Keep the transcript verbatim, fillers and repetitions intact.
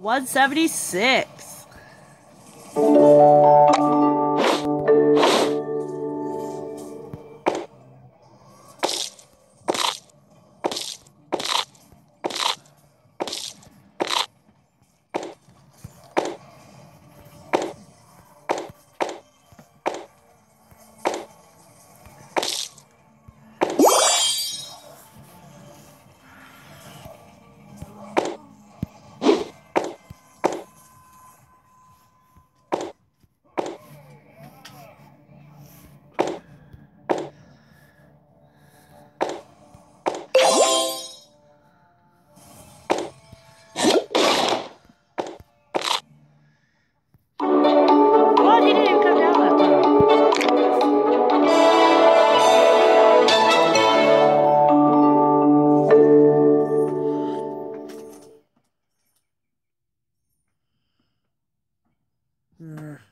one seventy-six. Mm.